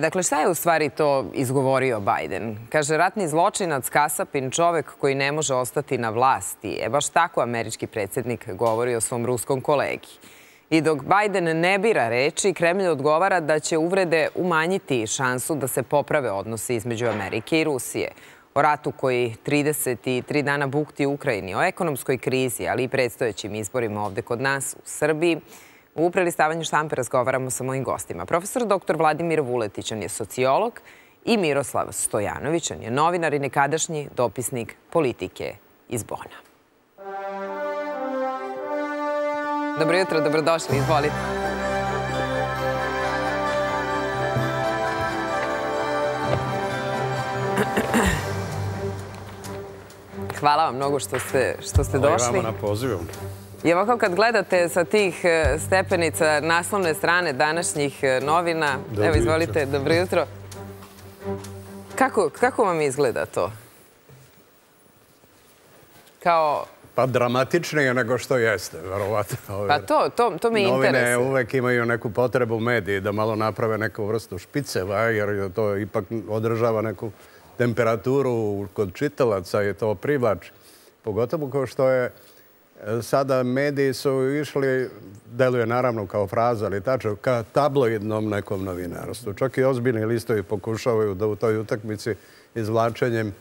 Dakle, šta je u stvari to izgovorio Biden? Kaže, ratni zločinac Kasapin, čovek koji ne može ostati na vlasti. Baš tako američki predsjednik govori o svom ruskom kolegi. I dok Biden ne bira reči, Kremlj odgovara da će uvrede umanjiti šansu da se poprave odnose između Amerike i Rusije. O ratu koji 33 dana bukti u Ukrajini, o ekonomskoj krizi, ali i predstojećim izborima ovde kod nas u Srbiji, u prelistavanju štampe razgovaramo sa mojim gostima. Profesor dr. Vladimir Vuletić, on je sociolog, i Miroslav Stojanović, on je novinar i nekadašnji dopisnik politike iz Bona. Dobro jutro, dobrodošli, izvolite. Hvala vam mnogo što ste došli. Hvala vam na pozivu. I ovako kad gledate sa tih stepenica naslovne strane današnjih novina, evo izvolite, dobro jutro. Kako vam izgleda to? Kao... Pa dramatičnije nego što jeste, verovatno. Pa to me interesuje. Novine uvek imaju neku potrebu mediji da malo naprave neku vrstu špiceva, jer to ipak održava neku temperaturu kod čitalaca i to privlači. Pogotovo kao što je sada mediji su išli, deluje naravno kao fraza, ali tačno, ka tabloidnom nekom novinarstvu. Čak i ozbiljni listovi pokušavaju da u toj utakmici izvlačenjem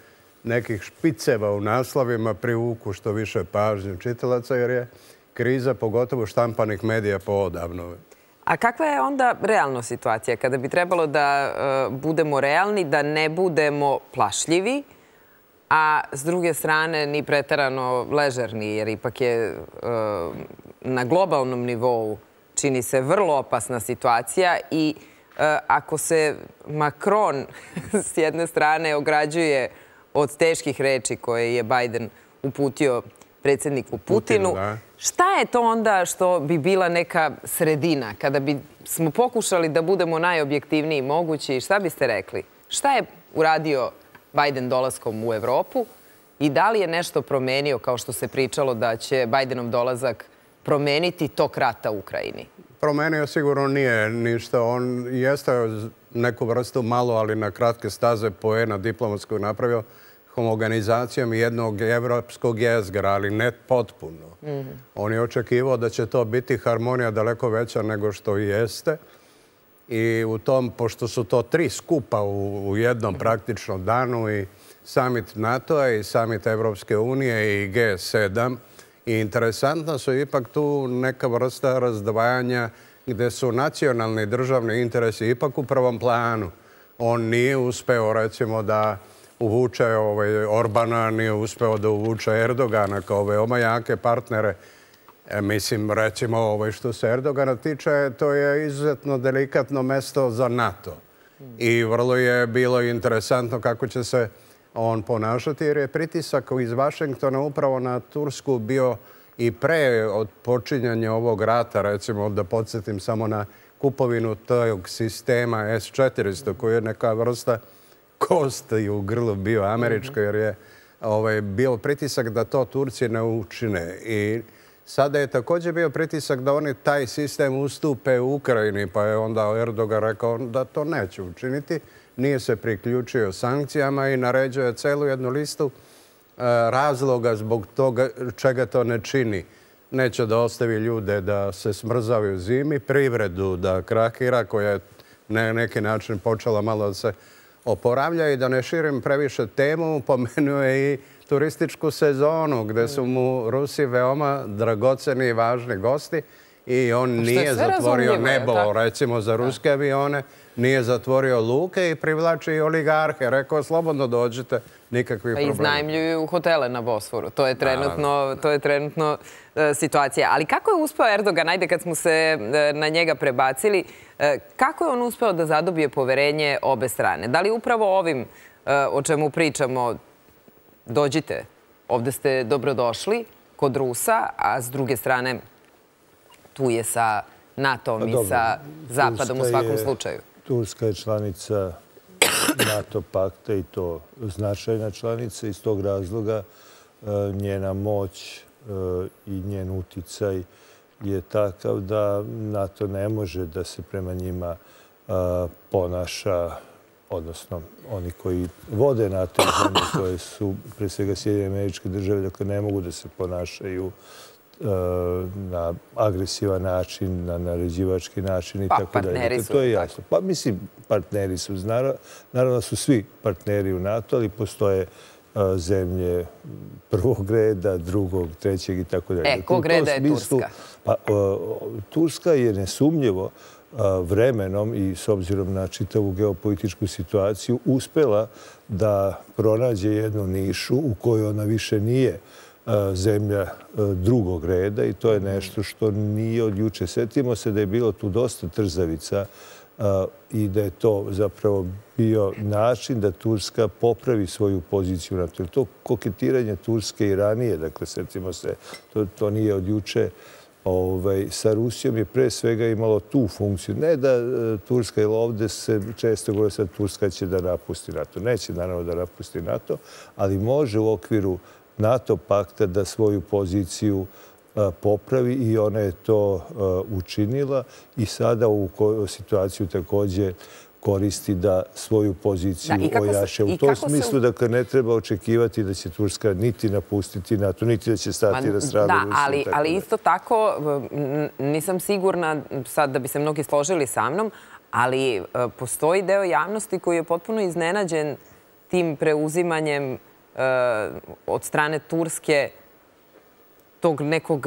nekih špiceva u naslovima privuku što više pažnju čitalaca, jer je kriza pogotovo štampanih medija poodavno. A kakva je onda realna situacija? Kada bi trebalo da budemo realni, da ne budemo plašljivi, a s druge strane ni preterano ležerni, jer ipak je na globalnom nivou čini se vrlo opasna situacija i ako se Makron s jedne strane ograđuje od teških reči koje je Biden uputio predsjedniku Putinu. Šta je to onda što bi bila neka sredina? Kada bi smo pokušali da budemo najobjektivniji mogući, šta biste rekli? Šta je uradio Biden dolaskom u Evropu i da li je nešto promenio, kao što se pričalo da će Bidenov dolazak promeniti tok rata u Ukrajini? Promenio sigurno nije ništa. On jeste neku vrstu malo, ali na kratke staze poena diplomatskog napravio homogenizacijom jednog evropskog jezgra, ali ne potpuno. On je očekivao da će to biti harmonija daleko veća nego što jeste. I u tom, pošto su to tri skupa u jednom praktično danu, i summit NATO-a i summit Evropske unije i G7, i interesantno su ipak tu neka vrsta razdvajanja gde su nacionalni državni interesi ipak u prvom planu. On nije uspeo, recimo, da uvuče Orbana, nije uspeo da uvuče Erdogana kao veoma jake partnere. Mislim, recimo, što se Erdogana tiče, to je izuzetno delikatno mesto za NATO. I vrlo je bilo interesantno kako će se on ponašati, jer je pritisak iz Vašingtona upravo na Tursku bio i pre od počinjanja ovog rata, recimo, da podsjetim samo na kupovinu tog sistema S-400, koji je neka vrsta kosti u grlu bio američka, jer je bio pritisak da to Turci ne učine. I sada je također bio pritisak da oni taj sistem ustupe u Ukrajini, pa je onda Erdogan rekao da to neće učiniti. Nije se priključio sankcijama i naređuje celu jednu listu razloga zbog toga čega to ne čini. Neće da ostavi ljude da se smrzavaju zimi, privredu da krakira, koja je na neki način počela malo da se oporavlja, i da ne širim previše temu, pomenuje i turističku sezonu gde su mu Rusi veoma dragoceni i važni gosti, i on nije zatvorio nebo, recimo, za ruske avione, nije zatvorio luke i privlači i oligarhe. Rekao, slobodno dođite, nikakvih problema. Iznajmljuju hotele na Bosforu. To je trenutno situacija. Ali kako je uspeo Erdogan, ajde kad smo se na njega prebacili, kako je on uspeo da zadobije poverenje obe strane? Da li upravo ovim o čemu pričamo, dođite, ovde ste dobrodošli kod Rusa, a s druge strane tu je sa NATO-om i sa Zapadom u svakom slučaju. Turska je članica NATO pakta, i to značajna članica. Iz tog razloga njena moć i njen uticaj je takav da NATO ne može da se prema njima ponaša, odnosno oni koji vode NATO zemlje, koje su pre svega Sjedinjene Američke Države, dakle ne mogu da se ponašaju na agresivan način, na naređivački način i tako dalje. To je jasno. Pa mislim, partneri su, naravno su svi partneri u NATO, ali postoje zemlje prvog reda, drugog, trećeg i tako dalje. Kog reda je Turska? Turska je nesumnjivo vremenom i s obzirom na čitavu geopolitičku situaciju uspela da pronađe jednu nišu u kojoj ona više nije zemlja drugog reda i to je nešto što nije od juče. Sjetimo se da je bilo tu dosta trzavica i da je to zapravo bio način da Turska popravi svoju poziciju na to. To koketiranje Turske i ranije, dakle, sjetimo se, to nije od juče, sa Rusijom je pre svega imalo tu funkciju. Ne da Turska, jer ovdje se često govori sad Turska će da napusti NATO. Neće naravno da napusti NATO, ali može u okviru NATO pakta da svoju poziciju popravi i ona je to učinila i sada u situaciju također koristi da svoju poziciju ojaše. U tom smislu, dakle, ne treba očekivati da će Turska niti napustiti NATO, niti da će stati na stranu Rusije. Da, ali isto tako, nisam sigurna sad da bi se mnogi složili sa mnom, ali postoji deo javnosti koji je potpuno iznenađen tim preuzimanjem od strane Turske tog nekog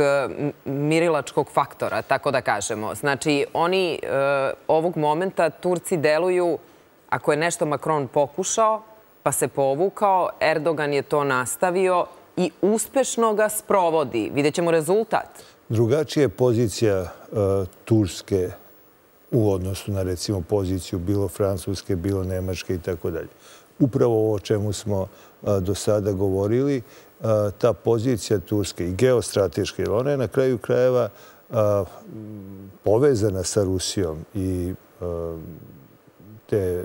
mirilačkog faktora, tako da kažemo. Znači, oni ovog momenta, Turci deluju, ako je nešto Makron pokušao, pa se povukao, Erdogan je to nastavio i uspešno ga sprovodi. Vidjet ćemo rezultat. Drugačija je pozicija Turske u odnosu na, recimo, poziciju bilo Francuske, bilo Nemačke i tako dalje. Upravo ovo o čemu smo do sada govorili, ta pozicija Turske i geostrateška, jer ona je na kraju krajeva povezana sa Rusijom i te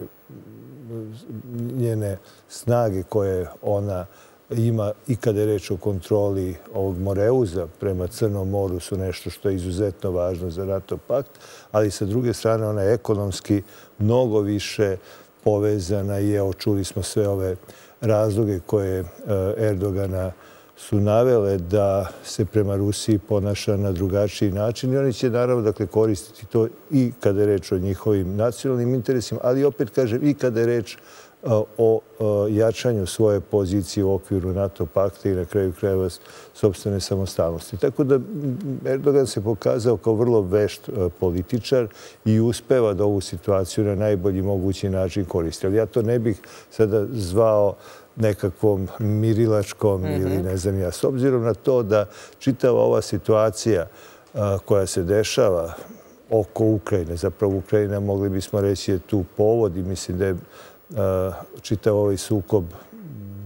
njene snage koje ona ima i kada je reč o kontroli ovog Moreuza prema Crnom moru su nešto što je izuzetno važno za NATO pakt, ali sa druge strane ona je ekonomski mnogo više povezana i evo čuli smo sve ove razloge koje Erdogana su navele da se prema Rusiji ponaša na drugačiji način i oni će naravno dakle koristiti to i kada je reč o njihovim nacionalnim interesima, ali opet kažem i kada je reč o jačanju svoje pozicije u okviru NATO pakta i na kraju krajeva sopstvene samostalnosti. Tako da Erdogan se pokazao kao vrlo vešt političar i uspeva da ovu situaciju na najbolji mogući način koristi. Ali ja to ne bih sada zvao nekakvom mirilačkom ili ne znam ja. S obzirom na to da čitava ova situacija koja se dešava oko Ukrajine, zapravo Ukrajina mogli bismo reći je tu povod i mislim da je čitav ovaj sukob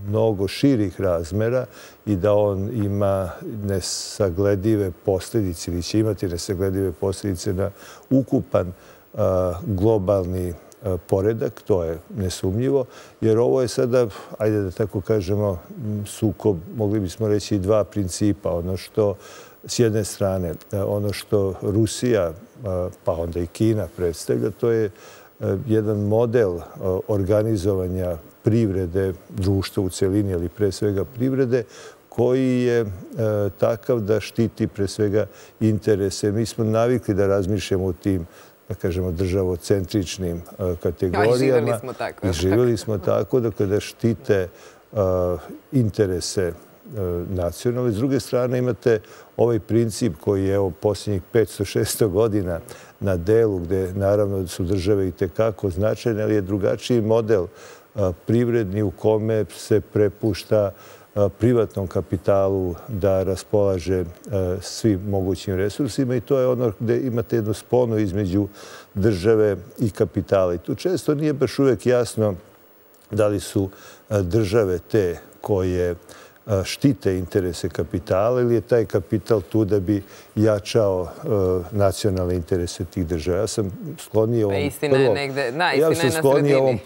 mnogo širih razmera i da on ima nesagledive posljedice ili će imati nesagledive posljedice na ukupan globalni poredak, to je nesumnjivo, jer ovo je sada, ajde da tako kažemo, sukob, mogli bismo reći i dva principa, ono što s jedne strane, ono što Rusija, pa onda i Kina predstavlja, to je jedan model organizovanja privrede, društva u celini, ali pre svega privrede, koji je takav da štiti pre svega interese. Mi smo navikli da razmišljamo o tim, da kažemo, državocentričnim kategorijama. I živjeli smo tako, dakle, da štite interese nacionalne. S druge strane imate ovaj princip koji je u posljednjih 500-600 godina na delu gdje naravno su države i tekako značajne, ali je drugačiji model privredni u kome se prepušta privatnom kapitalu da raspolaže svim mogućim resursima i to je ono gdje imate jednu sponu između države i kapitala. I tu često nije baš uvijek jasno da li su države te koje štite interese kapitala ili je taj kapital tu da bi jačao nacionalne interese tih država. Ja sam sklonio ovom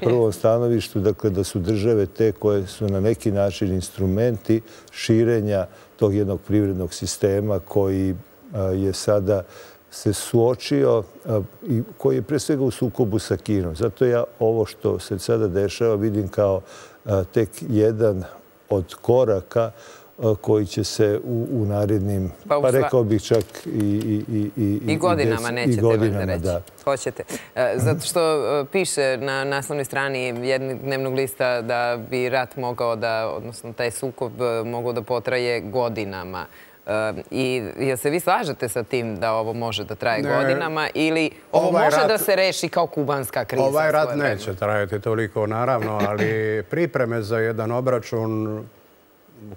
prvom stanovištu, dakle, da su države te koje su na neki način instrumenti širenja tog jednog privrednog sistema koji je sada se suočio i koji je pre svega u sukobu sa Kinom. Zato ja ovo što se sada dešava vidim kao tek jedan od koraka koji će se u narednim, pa rekao bih čak i godinama, nećete valjda reći. Hoćete. Zato što piše na naslovnoj strani jednog dnevnog lista da bi rat mogao da, odnosno taj sukob mogao da potraje godinama. I jel se vi slažete sa tim da ovo može da traje godinama ili ovo može da se reši kao kubanska kriza? Ovaj rat neće trajati toliko, naravno, ali pripreme za jedan obračun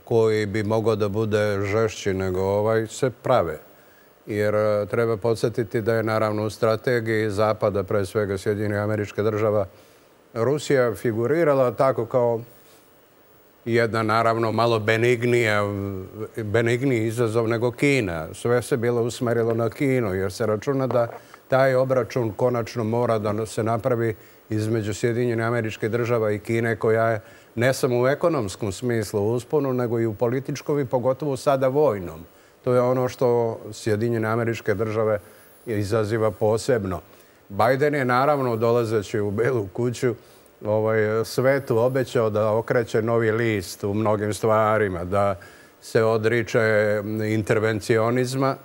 koji bi mogao da bude žešći nego ovaj se prave. Jer treba podsjetiti da je naravno u strategiji Zapada, pre svega Sjedinjenih Američkih Država, Rusija figurirala tako kao jedna naravno malo benigniji izazov nego Kina. Sve se bilo usmerilo na Kinu jer se računa da taj obračun konačno mora da se napravi između Sjedinjene Američke Države i Kine, koja je ne samo u ekonomskom smislu usponu, nego i u političkom i pogotovo sada vojnom. To je ono što Sjedinjene Američke Države izaziva posebno. Biden je naravno, dolazeći u Belu kuću, svetu obećao da okreće novi list u mnogim stvarima, da se odriče intervencionizma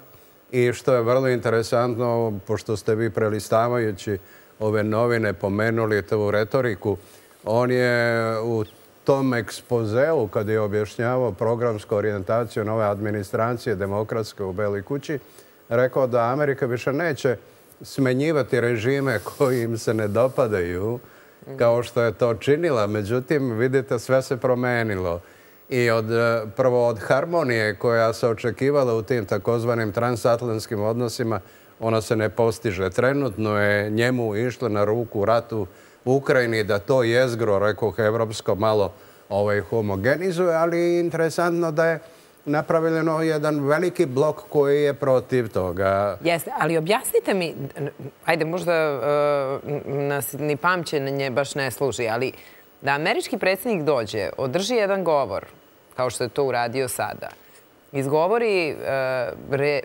i što je vrlo interesantno, pošto ste vi prelistavajući ove novine pomenuli tu retoriku, on je u tom ekspozeu, kada je objašnjavao programsku orijentaciju nove administracije demokratske u Beloj kući, rekao da Amerika više neće smenjivati režime koji im se ne dopadaju, kao što je to činila. Međutim, vidite, sve se promenilo. I prvo od harmonije koja se očekivala u tim takozvanim transatlantskim odnosima, ona se ne postiže. Trenutno je njemu išlo na ruku ratu u Ukrajini da to jezgro, rekoh, evropsko malo homogenizuje, ali je interesantno da je napravljeno jedan veliki blok koji je protiv toga. Jeste, ali objasnite mi, ajde, možda nas ni pamćenje baš ne služi, ali da američki predsjednik dođe, održi jedan govor, kao što je to uradio sada, izgovori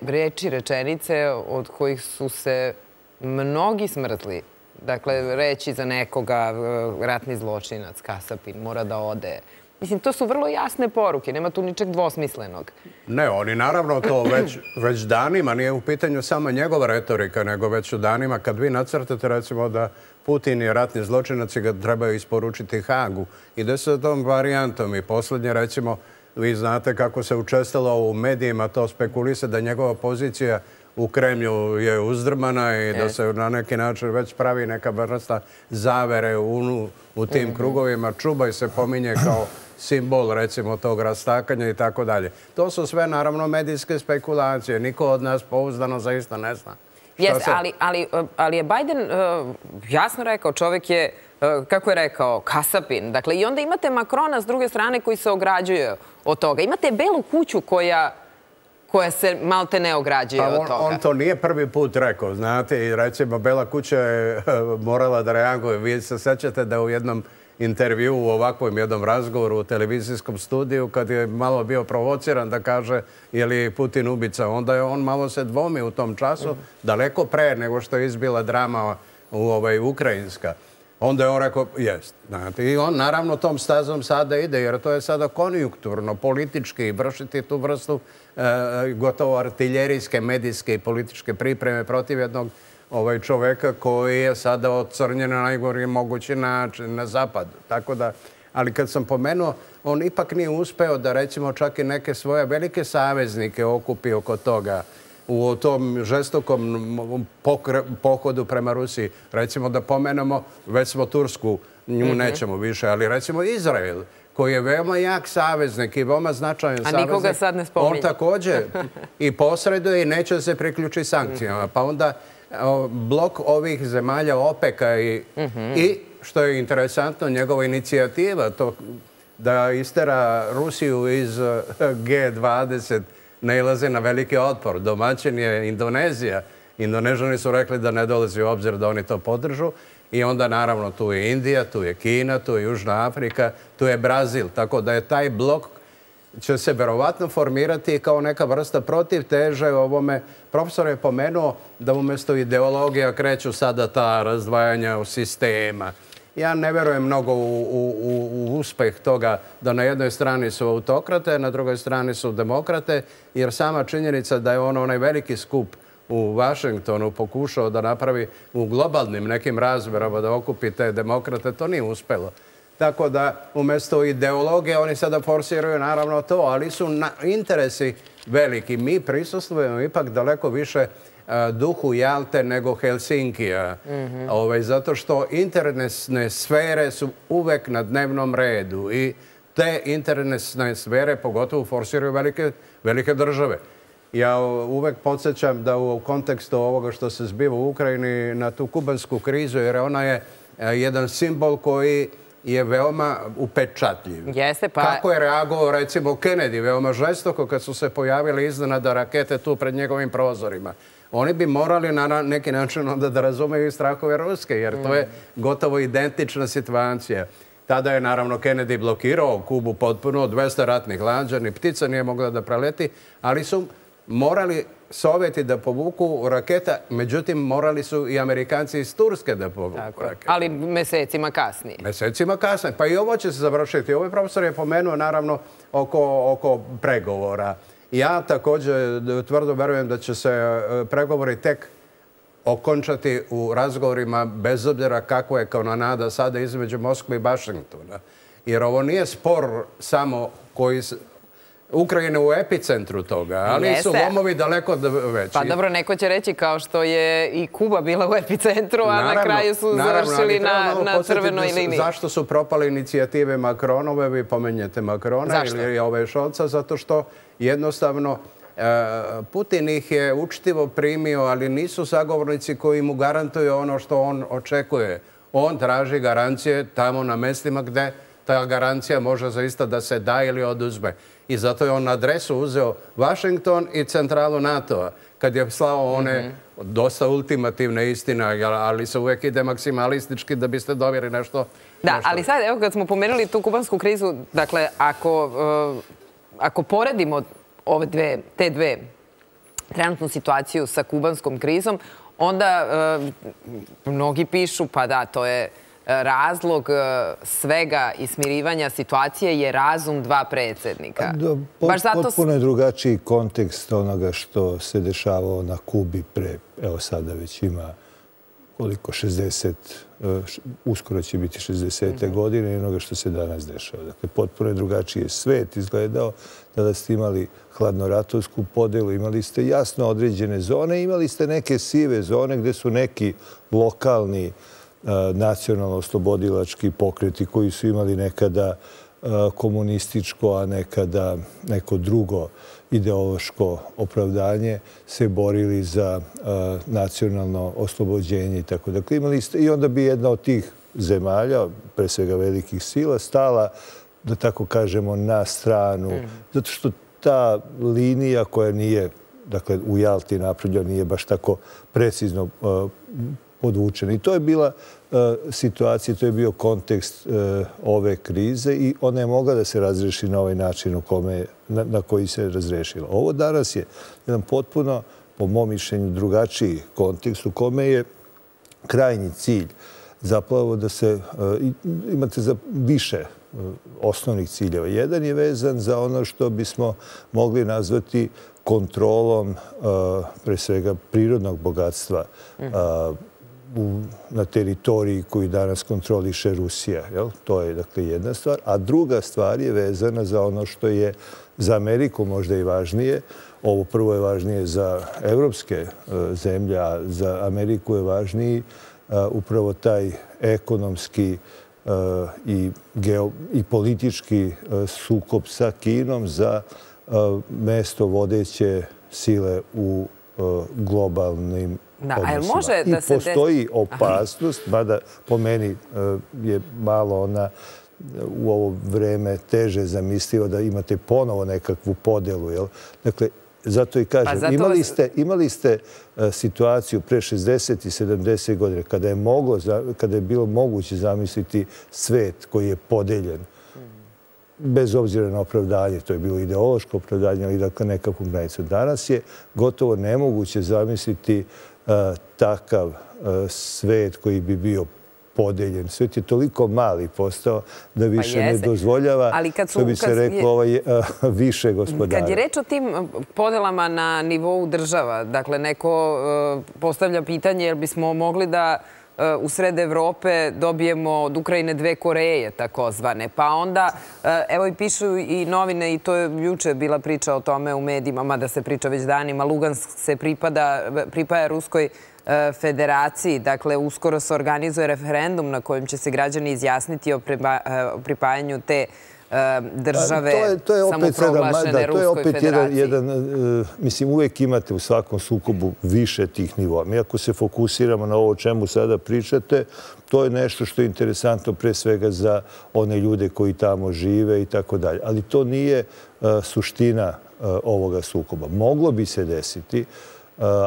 reči, rečenice od kojih su se mnogi smrzli. Dakle, reći za nekoga ratni zločinac, Kasapin, mora da ode. Mislim, to su vrlo jasne poruke, nema tu ničeg dvosmislenog. Ne, oni naravno to već danima, nije u pitanju samo njegova retorika, nego već u danima kad vi nacrtate recimo da Putin je ratni zločinac i ga trebaju isporučiti Hagu. Ide se tom varijantom i posljednje recimo, vi znate kako se učestalo u medijima, to spekulise da njegova pozicija u Kremlju je uzdrmana i da se na neki način već pravi neka vrsta zavere u tim krugovima. Čubaj se pominje kao simbol, recimo, tog rastakanja i tako dalje. To su sve, naravno, medijske spekulacije. Niko od nas pouzdano zaista ne zna. Jeste, ali je Biden jasno rekao, čovjek je, kako je rekao, Kasapin. Dakle, i onda imate Makrona s druge strane koji se ograđuje od toga. Imate Belu kuću koja se malte ne ograđuje od toga. On to nije prvi put rekao, znate, i recimo Bela kuća je morala da reaguje. Vi se sećate da u jednom intervju, u ovakvom jednom razgovoru u televizijskom studiju, kad je malo bio provociran da kaže je li Putin ubica, onda je on malo se dvomi u tom času, daleko pre nego što je izbila drama ukrajinska. Onda je on rekao, jest. I on naravno tom stazom sada ide, jer to je sada konjunkturno, politički, vršiti tu vrstu gotovo artiljerijske, medijske i političke pripreme protiv jednog čoveka koji je sada ocrnjen na najgori mogući način na zapadu. Tako da, ali kad sam pomenuo, on ipak nije uspeo da recimo čak i neke svoje velike saveznike okupi oko toga u tom žestokom pohodu prema Rusiji. Recimo da pomenemo, već smo Tursku, nju nećemo više, ali recimo Izrael, koji je veoma jak saveznik i veoma značajan saveznik. A nikoga sad ne spominje. On također i posreduje i neće se priključiti sankcijama. Pa onda blok ovih zemalja OPEK-a i, što je interesantno, njegova inicijativa da istera Rusiju iz G20 nailaze na veliki otpor. Domaćin je Indonezija. Indonežani su rekli da ne dolazi u obzir da oni to podržu. I onda, naravno, tu je Indija, tu je Kina, tu je Južna Afrika, tu je Brazil. Tako da je taj blok će se verovatno formirati kao neka vrsta protivteže ovome. Profesor je pomenuo da umjesto ideologija kreću sada ta razdvajanja u sistema. Ja ne verujem mnogo u uspeh toga da na jednoj strani su autokrate, na drugoj strani su demokrate, jer sama činjenica da je onaj veliki skup u Vašingtonu pokušao da napravi u globalnim nekim razmerama da okupi te demokrate, to nije uspelo. Tako da umjesto ideologije oni sada forsiraju naravno to, ali su interesi veliki. Mi prisustvujemo ipak daleko više duhu Jalte nego Helsinkija. Zato što internetne sfere su uvek na dnevnom redu i te internetne sfere pogotovo forsiraju velike države. Ja uvek podsjećam da u kontekstu ovoga što se zbiva u Ukrajini na tu kubansku krizu, jer ona je jedan simbol koji je veoma upečatljiv. Kako je reagovao, recimo, Kennedy, veoma žestoko kad su se pojavile iznenada rakete tu pred njegovim prozorima. Oni bi morali na neki način onda da razumeju i strahove Ruske, jer to je gotovo identična situacija. Tada je, naravno, Kennedy blokirao Kubu potpuno, 200 ratnih lađa, ni ptica nije mogla da preleti, ali su morali Sovjeti da povuku raketa, međutim morali su i Amerikanci iz Turske da povuku raketa. Ali mesecima kasnije. Mesecima kasnije. Pa i ovo će se završiti. Ovaj profesor je pomenuo naravno oko pregovora. Ja također tvrdo verujem da će se pregovori tek okončati u razgovorima bez obzira kako je kanonada sada između Moskve i Vašingtona. Jer ovo nije spor samo koji Ukrajina u epicentru toga, ali su lomovi daleko veći. Pa dobro, neko će reći kao što je i Kuba bila u epicentru, a na kraju su završili na crvenoj liniji. Zašto su propale inicijative Makronove, vi pomenjete Makrona ili ove Šolca, zato što jednostavno Putin ih je učtivo primio, ali nisu sagovornici koji mu garantuju ono što on očekuje. On traži garancije tamo na mestima gde ta garancija može zaista da se da ili oduzme. I zato je on adresu uzeo Washington i centralu NATO-a, kad je slao one dosta ultimativne istine, ali se uvijek ide maksimalistički da biste dobili nešto. Da, ali sad, evo, kad smo pomenuli tu kubansku krizu, dakle, ako poredimo te dve trenutnu situaciju sa kubanskom krizom, onda mnogi pišu, pa da, to je razlog svega i smirivanja situacije je razum dva predsjednika. Potpuno je drugačiji kontekst onoga što se dešavao na Kubi pre, evo sada već ima koliko, 60, uskoro će biti 60. godine i onoga što se danas dešava. Dakle, potpuno je drugačiji svet izgledao. Tada ste imali hladnoratovsku podelu, imali ste jasno određene zone, imali ste neke sive zone gde su neki lokalni nacionalno oslobodilački pokreti koji su imali nekada komunističko, a nekada neko drugo ideološko opravdanje, se borili za nacionalno oslobođenje. I onda bi jedna od tih zemalja, pre svega velikih sila, stala, da tako kažemo, na stranu. Zato što ta linija koja nije, dakle, u Jalti napravljena, nije baš tako precizno podvučena. I to je bila situacija, to je bio kontekst ove krize i ona je mogla da se razreši na ovaj način na koji se razrešila. Ovo danas je jedan potpuno, po mom mišljenju, drugačiji kontekst u kome je krajnji cilj zapravo da se imate za više osnovnih ciljeva. Jedan je vezan za ono što bismo mogli nazvati kontrolom pre svega prirodnog bogatstva na teritoriji koju danas kontroliše Rusija. To je, dakle, jedna stvar. A druga stvar je vezana za ono što je za Ameriku možda i važnije. Ovo prvo je važnije za evropske zemlje, a za Ameriku je važniji upravo taj ekonomski i politički sukob sa Kinom za mesto vodeće sile u globalnim odnosima. I postoji opasnost, mada po meni je malo ona u ovo vreme teže zamisliva da imate ponovo nekakvu podelu. Dakle, zato i kažem, imali ste situaciju pre 60 i 70 godina kada je bilo moguće zamisliti svet koji je podeljen bez obzira na opravdanje, to je bilo ideološko opravdanje, ali dakle nekakvu granicu. Danas je gotovo nemoguće zamisliti takav svet koji bi bio podeljen. Svet je toliko mali postao da više ne dozvoljava, što bi se reklo, više gospodara. Kad je reč o tim podelama na nivou država, dakle, neko postavlja pitanje jer bismo mogli da u sred Evrope dobijemo od Ukrajine 2 Koreje, takozvane. Pa onda, evo i pišu i novine, i to je juče bila priča o tome u medijima, mada se priča već danima, Lugansk se pripaja Ruskoj Federaciji. Dakle, uskoro se organizuje referendum na kojem će se građani izjasniti o pripajanju te države samoproglašene Ruskoj Federaciji. Mislim, uvijek imate u svakom sukobu više tih nivoa. Mi ako se fokusiramo na ovo o čemu sada pričate, to je nešto što je interesantno pre svega za one ljude koji tamo žive i tako dalje. Ali to nije suština ovoga sukoba. Moglo bi se desiti,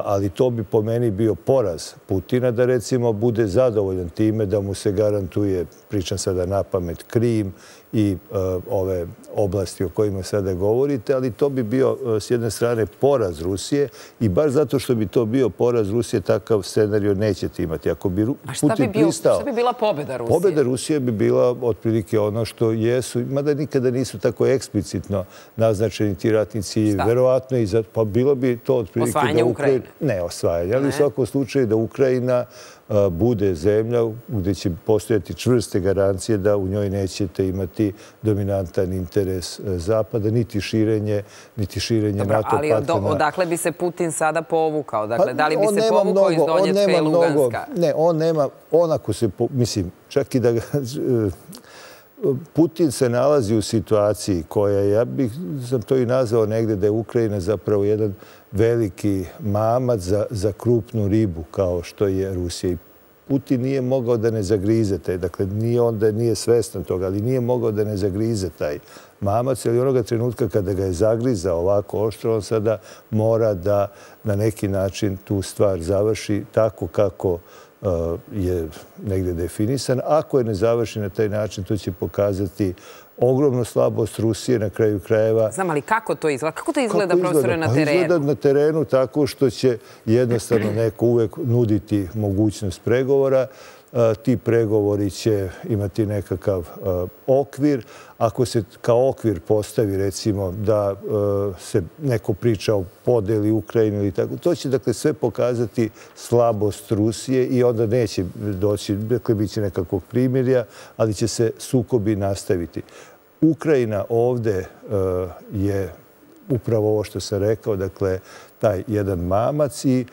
ali to bi po meni bio poraz Putina da recimo bude zadovoljan time da mu se garantuje, pričam sada na pamet, Krim i ove oblasti o kojima sada govorite, ali to bi bio s jedne strane poraz Rusije i baš zato što bi to bio poraz Rusije takav scenario nećete imati. Ako bi Putin pristao... Šta bi bila pobjeda Rusije? Pobjeda Rusije bi bila otprilike ono što jesu, mada nikada nisu tako eksplicitno naznačeni ti ratni ciljevi. Verovatno i zato... Pa bilo bi to otprilike... Osvajanje Ukrajine? Ne, osvajanje, ali u svakom slučaju da Ukrajina bude zemlja gdje će postojati čvrste garancije da u njoj nećete imati dominantan interes Zapada, niti širenje NATO pakta. Ali odakle bi se Putin sada povukao? Dakle, da li bi se povukao iz Donjecka i Luganska? Ne, on nema, onako se, mislim, čak i da... Putin se nalazi u situaciji koja, ja bih sam to i nazvao negde, da je Ukrajina zapravo jedan veliki mamac za krupnu ribu kao što je Rusija. Putin nije mogao da ne zagrize taj, dakle nije svestan toga, ali nije mogao da ne zagrize taj mamac, ali onoga trenutka kada ga je zagrizao ovako oštro, on sada mora da na neki način tu stvar završi tako kako je negdje definisan. Ako je ne završi na taj način, to će pokazati ogromnu slabost Rusije na kraju krajeva. Znam, ali kako to izgleda? Kako to izgleda, profesore, na terenu? Izgleda na terenu tako što će jednostavno neko uvek nuditi mogućnost pregovora. Ti pregovori će imati nekakav okvir. Ako se kao okvir postavi, recimo, da se neko priča o podeli Ukrajine ili tako, to će, dakle, sve pokazati slabost Rusije i onda neće doći, dakle, bit će nekakvog primirja, ali će se sukobi nastaviti. Ukrajina ovdje je upravo ovo što sam rekao, dakle, taj jedan mamac i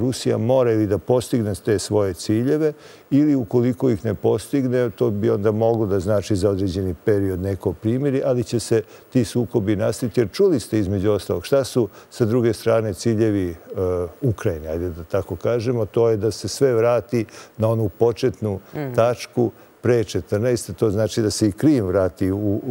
Rusija mora ili da postigne te svoje ciljeve ili ukoliko ih ne postigne, to bi onda moglo da znači za određeni period neko primiri, ali će se ti sukobi nastaviti. Jer čuli ste između ostalog šta su sa druge strane ciljevi Ukrajine, ajde da tako kažemo, to je da se sve vrati na onu početnu tačku pre 14. To znači da se i Krim vrati.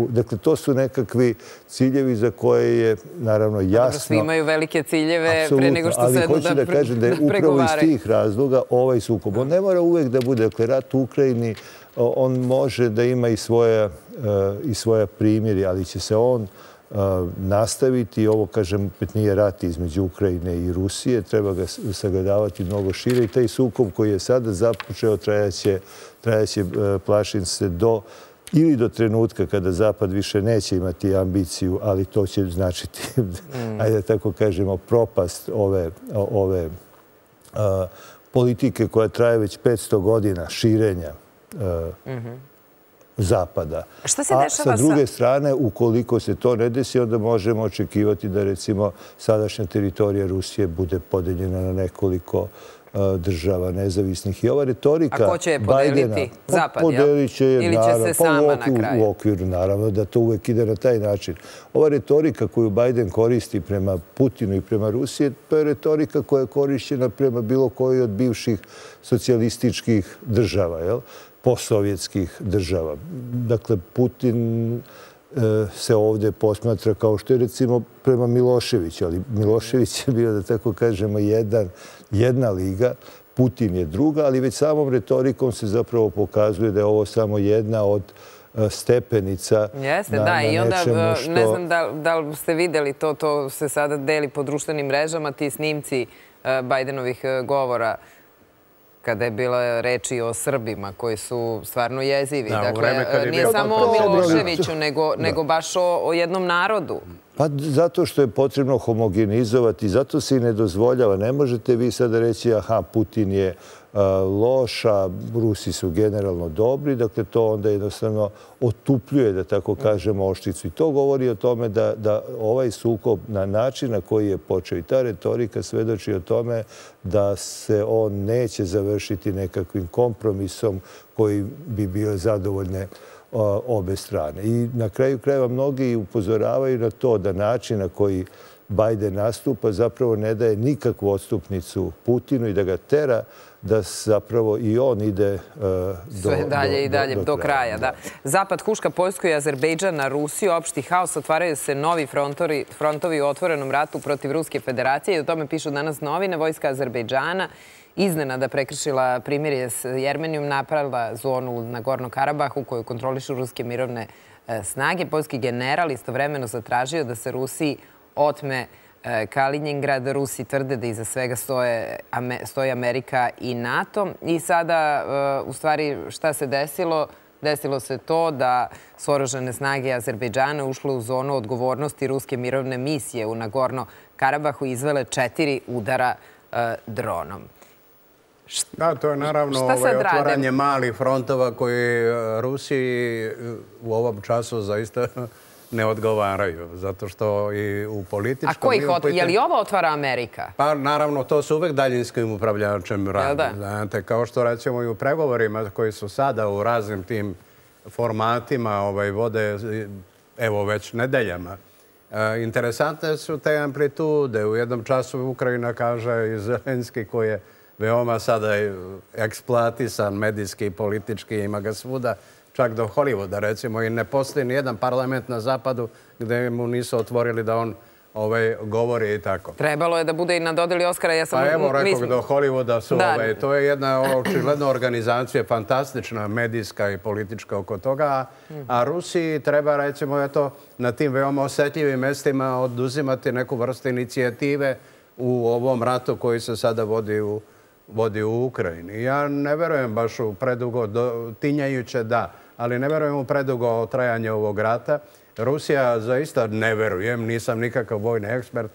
Dakle, to su nekakvi ciljevi za koje je, naravno, jasno... Svi imaju velike ciljeve pre nego što se jedno da pregovare. Ali hoću da kažem da je upravo iz tih razloga ovaj sukob. On ne mora uvek da bude. Dakle, rat u Ukrajini, on može da ima i svoja primjeri, ali će se on nastaviti. Ovo, kažem, opet nije rat između Ukrajine i Rusije. Treba ga sagledavati mnogo šire i taj sukob koji je sada započeo trajaće, plašim se, do trenutka kada Zapad više neće imati ambiciju, ali to će značiti, ajde tako kažemo, propast ove politike koja traje već 500 godina širenja Zapada. A sa druge strane, ukoliko se to ne desi, onda možemo očekivati da, recimo, sadašnja teritorija Rusije bude podeljena na nekoliko država nezavisnih. I ova retorika... A ko će je podeliti? Zapad, jel? Podelit će je, naravno. Ili će se sama na kraju? U okviru, naravno, da to uvek ide na taj način. Ova retorika koju Biden koristi prema Putinu i prema Rusiji, to je retorika koja je korišćena prema bilo kojoj od bivših socijalističkih država, jel? Posovjetskih država. Dakle, Putin se ovdje posmatra kao što je, recimo, prema Miloševiću, ali Milošević je bio, da tako kažemo, jedna liga, Putin je druga, ali već samom retorikom se zapravo pokazuje da je ovo samo jedna od stepenica. Jeste, da. I onda ne znam da li ste vidjeli to, to se sada deli po društvenim mrežama, ti snimci Bajdenovih govora kada je bilo reči o Srbima koji su stvarno jezivi. Dakle, nije samo o Miloševiću, nego baš o jednom narodu. Pa zato što je potrebno homogenizovati, zato se i ne dozvoljava. Ne možete vi sada reći, aha, Putin je loša, Rusi su generalno dobri, dakle to onda jednostavno otupljuje, da tako kažemo, oštricu. I to govori o tome da ovaj sukob na način na koji je počeo i ta retorika svedoči o tome da se on neće završiti nekakvim kompromisom koji bi bio zadovoljne obe strane. I na kraju krajeva mnogi upozoravaju na to da način na koji Biden nastupa zapravo ne daje nikakvu odstupnicu Putinu i da ga tera da zapravo i on ide do kraja. Zapad huška Poljsku i Azerbejdžan na Rusiju. Opšti haos, otvaraju se novi frontovi u otvorenom ratu protiv Ruske federacije. I o tome pišu danas novine. Vojska Azerbejdžana iznenada prekršila primirje s Jermenijom, napravila zonu u Nagorno Karabahu koju kontrolišu ruske mirovne snage. Poljski general istovremeno zatražio da se Rusiji otme Kalinjingrad. Rusi tvrde da iza svega stoje Amerika i NATO. I sada, u stvari, šta se desilo? Desilo se to da su oružane snage Azerbejdžana ušle u zonu odgovornosti ruske mirovne misije u Nagorno-Karabahu i izvele 4 udara dronom. Da, to je naravno otvaranje malih frontova koji Rusiji u ovom času zaista ne odgovaraju, zato što i u političkom... A je li ovo otvara Amerika? Pa naravno, to su uvek daljinskim upravljačem radi. Znate, kao što recimo i u pregovorima koji su sada u raznim tim formatima vode, evo već nedeljama. Interesantne su te amplitude. U jednom času Ukrajina kaže i Zelenski koji je veoma sada eksploatisan medijski i politički, ima ga svuda, čak do Holivuda, recimo, i ne postoji nijedan parlament na zapadu gdje mu nisu otvorili da on govori i tako. Trebalo je da bude i na dodeli Oskara. Pa evo, rekao do Holivuda su, to je jedna očigledna organizacija, fantastična, medijska i politička oko toga, a Rusiji treba, recimo, eto, na tim veoma osjetljivim mestima oduzimati neku vrstu inicijative u ovom ratu koji se sada vodi u Ukrajini. Ja ne verujem baš u predugo, tinjajuće da, ali ne verujem u predugo trajanje ovog rata. Rusija zaista ne verujem, nisam nikakav vojni ekspert,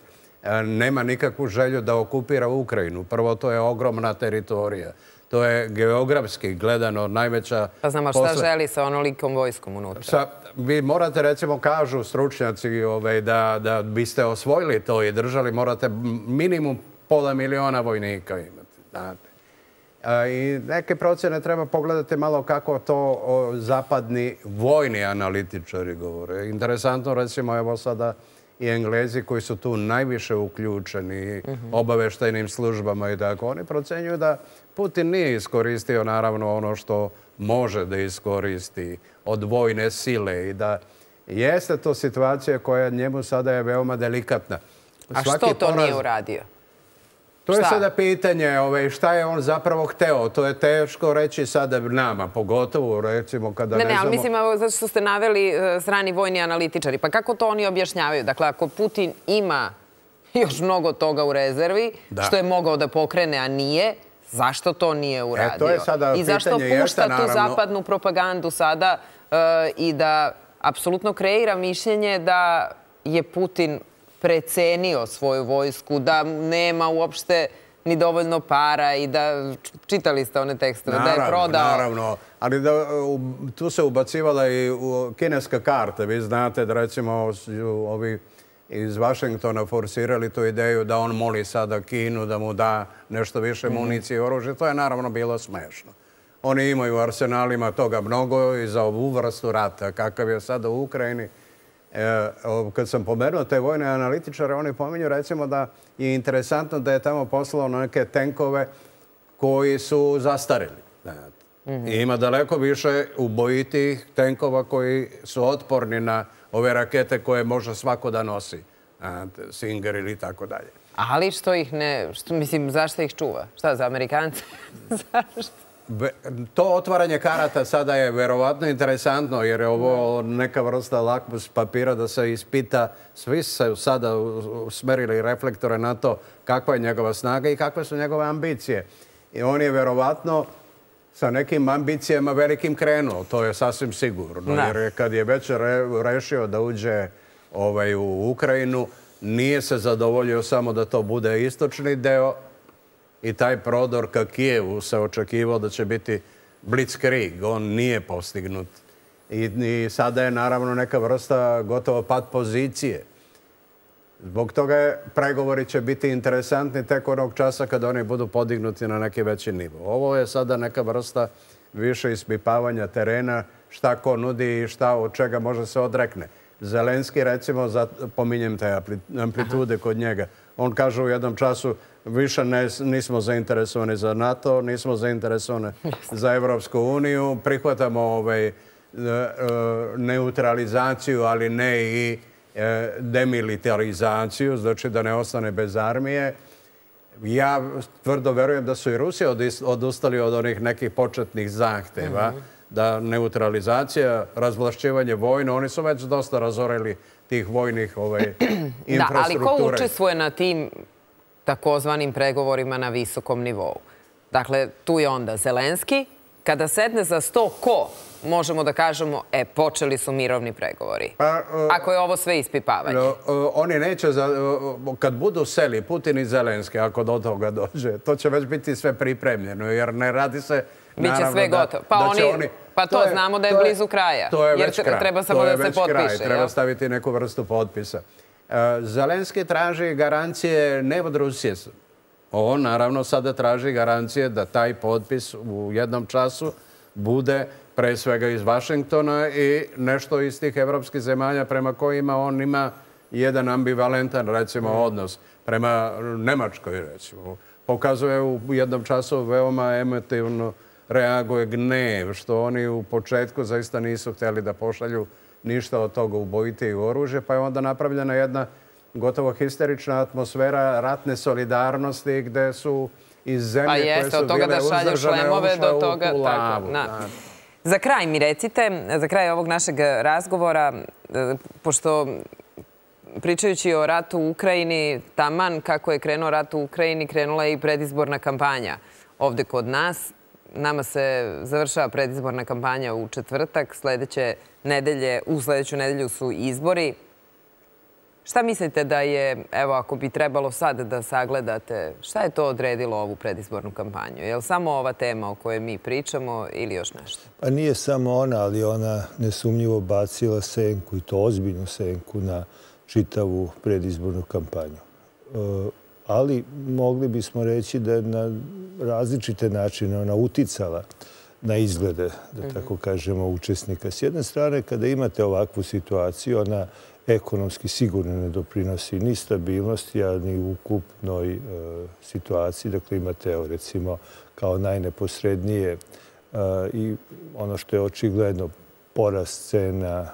nema nikakvu želju da okupira Ukrajinu. Prvo, to je ogromna teritorija. To je geografski gledano najveća... Pa znamo šta želi sa onolikom vojskom unutra. Vi morate, recimo, kažu stručnjaci da biste osvojili to i držali, morate minimum ½ miliona vojnika imati. I neke procjene treba pogledati malo kako to zapadni vojni analitičari govore. Interesantno, recimo, evo sada i Englezi koji su tu najviše uključeni obaveštajnim službama i tako. Oni procenjuju da Putin nije iskoristio naravno ono što može da iskoristi od vojne sile i da jeste to situacija koja njemu sada je veoma delikatna. A što to nije uradio? To je sada pitanje šta je on zapravo hteo. To je teško reći sada nama, pogotovo recimo kada ne znamo... Ne, ali mislim, zato što ste naveli strani vojni analitičari, pa kako to oni objašnjavaju? Dakle, ako Putin ima još mnogo toga u rezervi, što je mogao da pokrene, a nije, zašto to nije uradio? I zašto pušta tu zapadnu propagandu sada i da apsolutno kreira mišljenje da je Putin precenio svoju vojsku, da nema uopšte ni dovoljno para i da, čitali ste one tekstove, da je prodao... Naravno, ali tu se ubacivala i kineska karta. Vi znate da recimo ovi iz Vašingtona forsirali tu ideju da on moli sada Kinu da mu da nešto više municije i oružje. To je naravno bilo smešno. Oni imaju u arsenalima toga mnogo i za ovu vrstu rata, kakav je sada u Ukrajini. Kad sam pomenuo te vojne analitičare, oni pominju recimo da je interesantno da je tamo poslao neke tenkove koji su zastarili. Ima daleko više ubojitih tenkova koji su otporni na ove rakete koje može svako da nosi, Singer ili tako dalje. Ali što ih ne, mislim, zašto ih čuva? Šta, za Amerikance? Zašto? To otvaranje karata sada je verovatno interesantno, jer je ovo neka vrsta lakmus papira da se ispita. Svi se sada usmerili reflektore na to kakva je njegova snaga i kakve su njegove ambicije. I on je verovatno sa nekim ambicijama velikim krenuo. To je sasvim sigurno. Jer kad je već rešio da uđe u Ukrajinu, nije se zadovoljio samo da to bude istočni deo, i taj prodor ka Kijevu se očekivao da će biti blitzkrieg. On nije postignut. I sada je naravno neka vrsta gotovo pat pozicije. Zbog toga pregovori će biti interesantni tek onog časa kada oni budu podignuti na neki veći nivo. Ovo je sada neka vrsta više ispipavanja terena, šta ko nudi i šta od čega može se odrekne. Zelenski, recimo, pominjem te amplitude kod njega. On kaže u jednom času više nismo zainteresovani za NATO, nismo zainteresovani za Evropsku uniju, prihvatamo neutralizaciju, ali ne i demilitarizaciju, znači da ne ostane bez armije. Ja tvrdo verujem da su i Rusija odustali od onih nekih početnih zahteva, da neutralizacija, razvlašćivanje vojno, oni su već dosta razorili tih vojnih infrastrukture. Da, ali ko učestvuje na tim takozvanim pregovorima na visokom nivou? Dakle, tu je onda Zelenski. Kada sedne za sto, ko? Možemo da kažemo, počeli su mirovni pregovori. Ako je ovo sve ispipavanje. Oni neće, kad budu seli Putin i Zelenski, ako do toga dođe, to će već biti sve pripremljeno, jer ne radi se... Biće sve gotovo. Pa to znamo da je blizu kraja. To je već kraj. Treba samo da se potpiše. Treba staviti neku vrstu potpisa. Zelenski traži garancije ne od Rusije. On naravno sada traži garancije da taj potpis u jednom času bude pre svega iz Vašingtona i nešto iz tih evropskih zemalja prema kojima on ima jedan ambivalentan, recimo, odnos. Prema Nemačkoj, recimo. Pokazuje u jednom času veoma emotivno reaguje gnev, što oni u početku zaista nisu htjeli da pošalju ništa od toga ubojiti i oružje, pa je onda napravljena jedna gotovo histerična atmosfera ratne solidarnosti gde su iz zemlje koje su bile uzdržane ušle u lavu. Za kraj mi recite, za kraj ovog našeg razgovora, pošto pričajući o ratu u Ukrajini, taman kako je krenuo rat u Ukrajini, krenula je i predizborna kampanja ovde kod nas. Nama se završava predizborna kampanja u četvrtak. U sljedeću nedelju su izbori. Šta mislite da je, evo, ako bi trebalo sad da sagledate, šta je to odredilo ovu predizbornu kampanju? Je li samo ova tema o kojoj mi pričamo ili još nešto? Pa nije samo ona, ali ona nesumnjivo bacila senku, i to ozbiljnu senku, na čitavu predizbornu kampanju. Ali mogli bismo reći da je na različite načine ona uticala na izglede, da tako kažemo, učesnika. S jedne strane, kada imate ovakvu situaciju, ona ekonomski sigurno ne doprinosi ni stabilnosti, a ni ukupnoj situaciji. Dakle, imate, recimo, kao najneposrednije i ono što je očigledno porast cena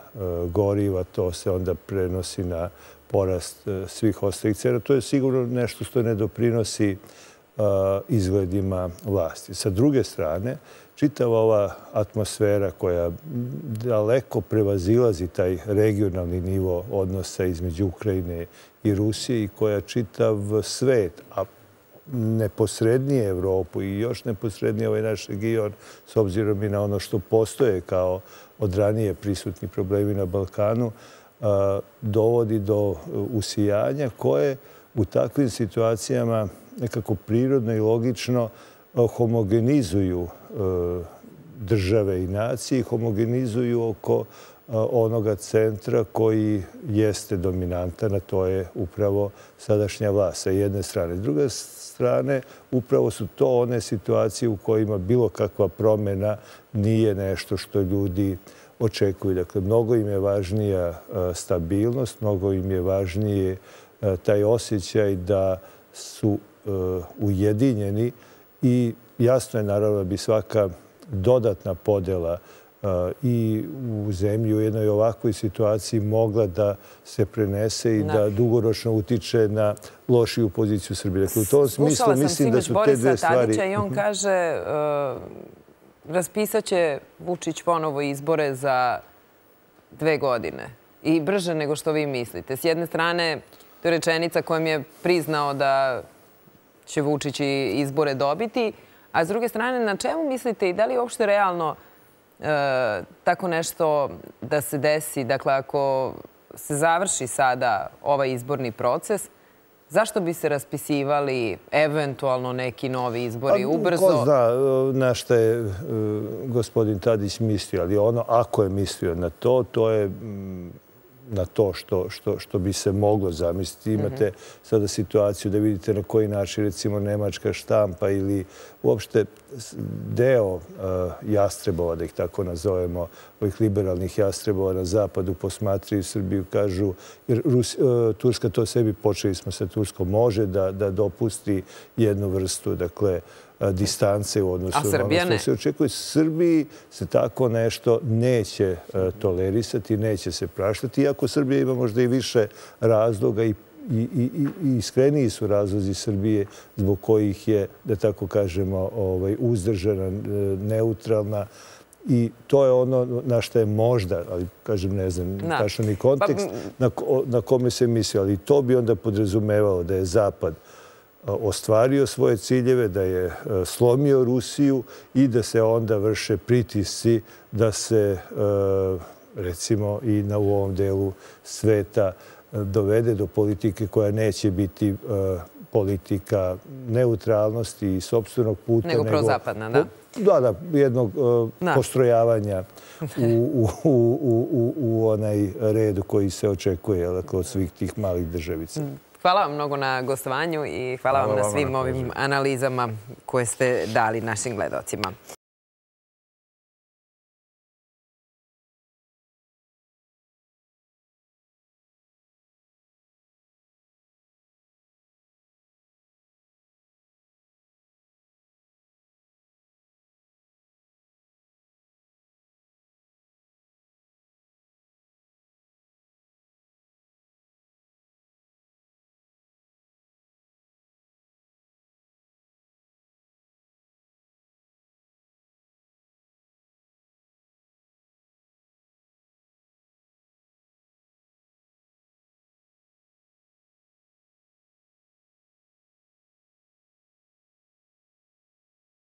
goriva, to se onda prenosi na porast svih ostalih cena. To je sigurno nešto što ne doprinosi izgledima vlasti. Sa druge strane, čitava ova atmosfera koja daleko prevazilazi taj regionalni nivo odnosa između Ukrajine i Rusije i koja čitav svet, a neposrednije Evropu i još neposrednije ovaj naš region, s obzirom i na ono što postoje kao od ranije prisutni problemi na Balkanu, dovodi do usijanja koje u takvim situacijama nekako prirodno i logično homogenizuju države i nacije, homogenizuju oko onoga centra koji jeste dominantan, a to je upravo sadašnja vlast sa jedne strane. S druge strane, upravo su to one situacije u kojima bilo kakva promjena nije nešto što ljudi očekuju. Dakle, mnogo im je važnija stabilnost, mnogo im je važnije taj osjećaj da su ujedinjeni i jasno je, naravno, da bi svaka dodatna podela i u zemlji u jednoj ovakvoj situaciji mogla da se prenese i da dugoročno utiče na lošiju poziciju Srbije. U tom smislu mislim da su te dve stvari... Slušala sam Borisa Tadića i on kaže raspisat će Vučić ponovo izbore za 2 godine i brže nego što vi mislite. S jedne strane, to je rečenica kojom je priznao da će Vučić izbore dobiti, a s druge strane, na čemu mislite i da li je uopšte realno tako nešto da se desi? Dakle, ako se završi sada ovaj izborni proces, zašto bi se raspisivali eventualno neki novi izbori ubrzo? Ko zna na šta je gospodin Tadić mislio, ali ono ako je mislio na to, to je na to što bi se moglo zamisliti. Imate sada situaciju da vidite na koji način, recimo, nemačka štampa ili uopšte deo jastrebova, da ih tako nazovemo, ovih liberalnih jastrebova na zapadu posmatraju Srbiju, kažu, jer Turska to sebi, počeli smo sa Turskom, može da dopusti jednu vrstu, dakle, distance u odnosu na ono što se očekuje. Srbiji se tako nešto neće tolerisati, neće se praštati, iako Srbija ima možda i više razloga i iskreniji su razlozi Srbije zbog kojih je, da tako kažemo, uzdržana, neutralna. I to je ono na što je možda, ali kažem, ne znam, tačno ni kontekst, na kome se misli. Ali to bi onda podrazumevalo da je Zapad ostvario svoje ciljeve, da je slomio Rusiju i da se onda vrše pritisci da se, recimo, i na ovom delu sveta dovede do politike koja neće biti politika neutralnosti i sopstvenog puta, nego prozapadna, da? Da, jednog postrojavanja u onaj redu koji se očekuje od svih tih malih državica. Hvala vam mnogo na gostovanju i hvala vam na svim ovim analizama koje ste dali našim gledocima.